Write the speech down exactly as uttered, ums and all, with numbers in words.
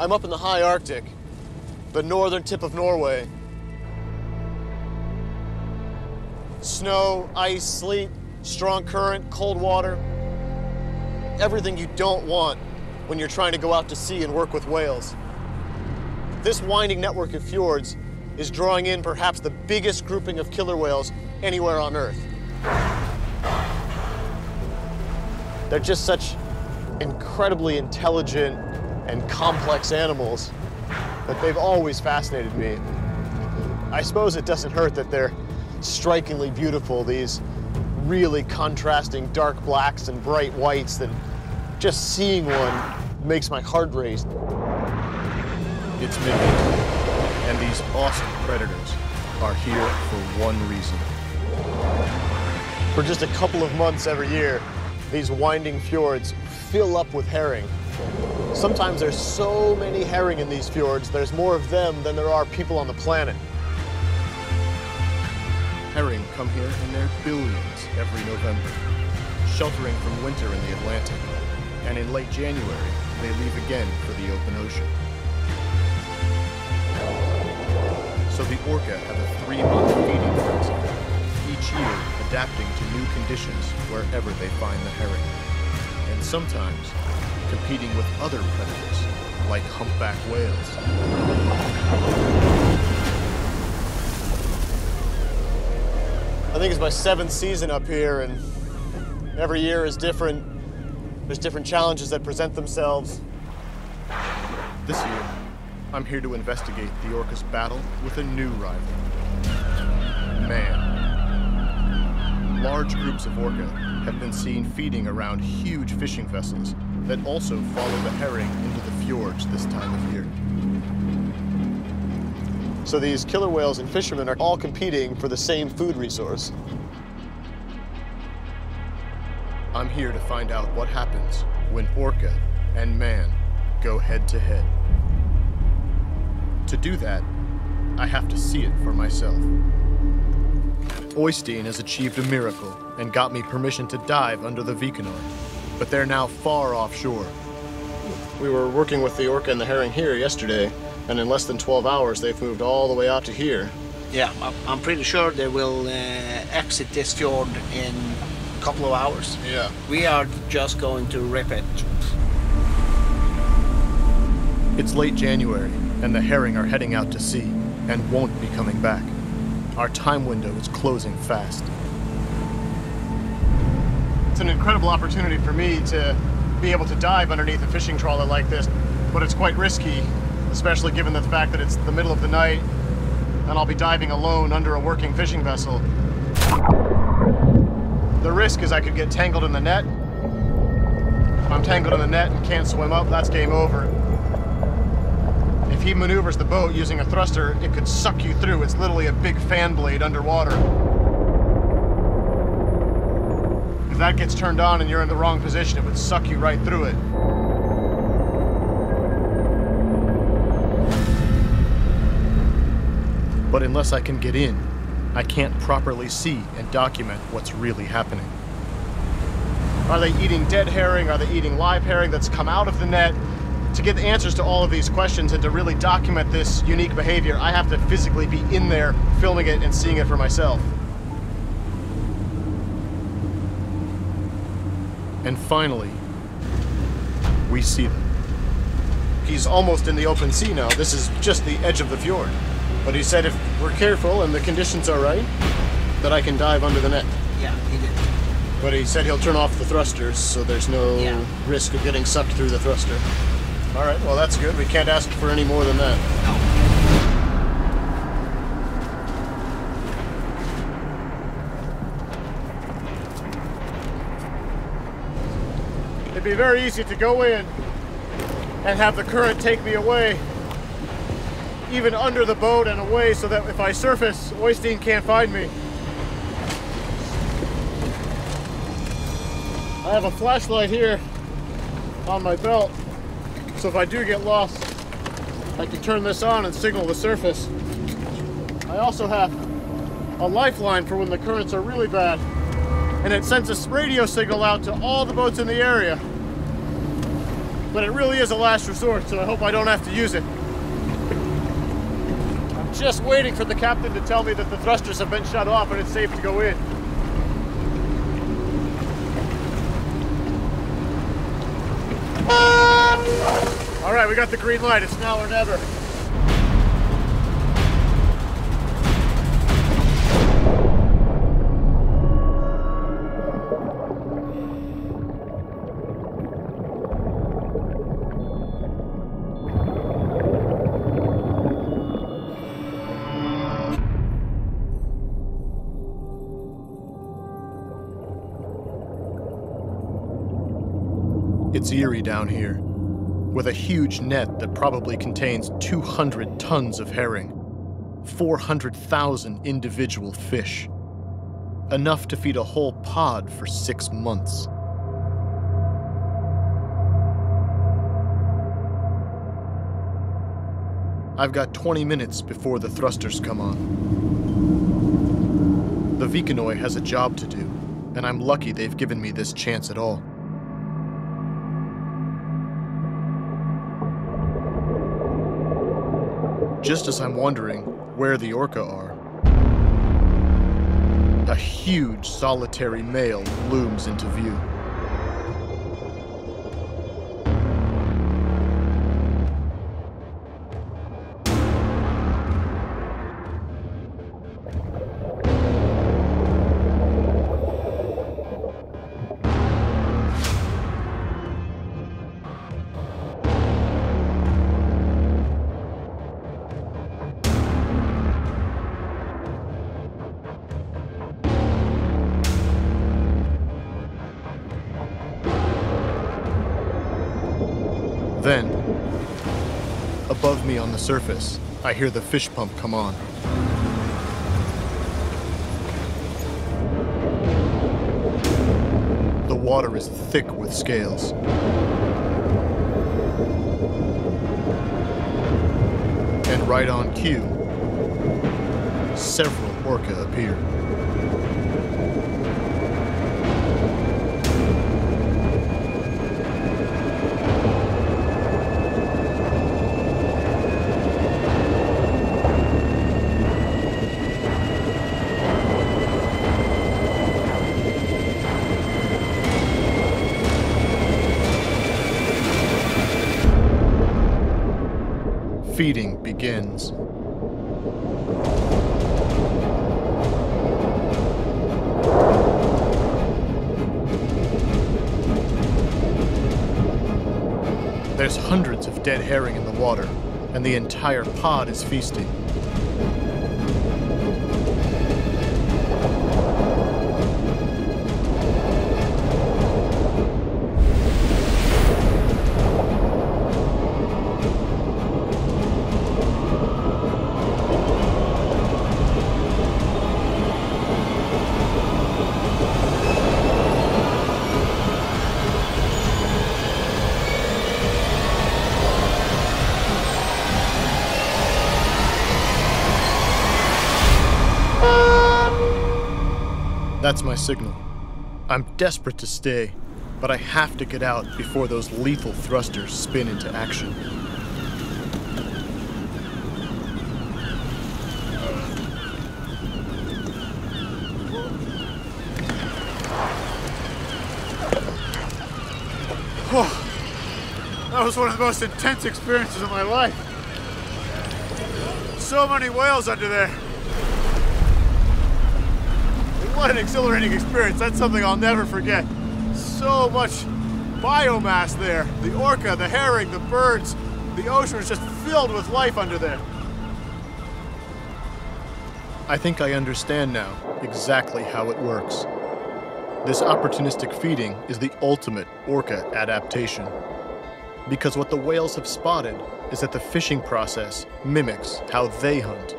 I'm up in the high Arctic, the northern tip of Norway. Snow, ice, sleet, strong current, cold water. Everything you don't want when you're trying to go out to sea and work with whales. This winding network of fjords is drawing in perhaps the biggest grouping of killer whales anywhere on Earth. They're just such incredibly intelligent and complex animals that they've always fascinated me. I suppose it doesn't hurt that they're strikingly beautiful, these really contrasting dark blacks and bright whites that just seeing one makes my heart race. It's midnight, and these awesome predators are here for one reason. For just a couple of months every year, these winding fjords fill up with herring. Sometimes there's so many herring in these fjords, there's more of them than there are people on the planet. Herring come here in their billions every November, sheltering from winter in the Atlantic. And in late January, they leave again for the open ocean. So the orca have a three-month feeding frenzy, each year adapting to new conditions wherever they find the herring. And sometimes competing with other predators, like humpback whales. I think it's my seventh season up here, and every year is different. There's different challenges that present themselves. This year, I'm here to investigate the orca's battle with a new rival, man. Large groups of orca have been seen feeding around huge fishing vessels that also follow the herring into the fjords this time of year. So these killer whales and fishermen are all competing for the same food resource. I'm here to find out what happens when orca and man go head to head. To do that, I have to see it for myself. Øystein has achieved a miracle and got me permission to dive under the Vikanøy, but they're now far offshore. We were working with the orca and the herring here yesterday, and in less than twelve hours, they've moved all the way out to here. Yeah, I'm pretty sure they will uh, exit this fjord in a couple of hours. Yeah. We are just going to rip it. It's late January, and the herring are heading out to sea and won't be coming back. Our time window is closing fast. It's an incredible opportunity for me to be able to dive underneath a fishing trawler like this, but it's quite risky, especially given the fact that it's the middle of the night and I'll be diving alone under a working fishing vessel. The risk is I could get tangled in the net. If I'm tangled in the net and can't swim up, that's game over. If he maneuvers the boat using a thruster, it could suck you through. It's literally a big fan blade underwater. If that gets turned on and you're in the wrong position, it would suck you right through it. But unless I can get in, I can't properly see and document what's really happening. Are they eating dead herring? Are they eating live herring that's come out of the net? To get the answers to all of these questions and to really document this unique behavior, I have to physically be in there, filming it and seeing it for myself. And finally, we see them. He's almost in the open sea now. This is just the edge of the fjord. But he said if we're careful and the conditions are right, that I can dive under the net. Yeah, he did. But he said he'll turn off the thrusters, so there's no yeah. risk of getting sucked through the thruster. All right, well, that's good. We can't ask for any more than that. No. It'd be very easy to go in and have the current take me away, even under the boat and away, so that if I surface, Øystein can't find me. I have a flashlight here on my belt. So if I do get lost, I can turn this on and signal the surface. I also have a lifeline for when the currents are really bad, and it sends a radio signal out to all the boats in the area. but it really is a last resort, so I hope I don't have to use it. I'm just waiting for the captain to tell me that the thrusters have been shut off and it's safe to go in. All right, we got the green light. It's now or never. It's eerie down here, with a huge net that probably contains two hundred tons of herring, four hundred thousand individual fish, enough to feed a whole pod for six months. I've got twenty minutes before the thrusters come on. The Vikanøy has a job to do, and I'm lucky they've given me this chance at all. Just as I'm wondering where the orca are, a huge solitary male looms into view. Then, above me on the surface, I hear the fish pump come on. The water is thick with scales. And right on cue, several orca appear. Feeding begins. There's hundreds of dead herring in the water, and the entire pod is feasting. That's my signal. I'm desperate to stay, but I have to get out before those lethal thrusters spin into action. Oh, that was one of the most intense experiences of my life. So many whales under there. What an exhilarating experience. That's something I'll never forget. So much biomass there. The orca, the herring, the birds, the ocean was just filled with life under there. I think I understand now exactly how it works. This opportunistic feeding is the ultimate orca adaptation. Because what the whales have spotted is that the fishing process mimics how they hunt.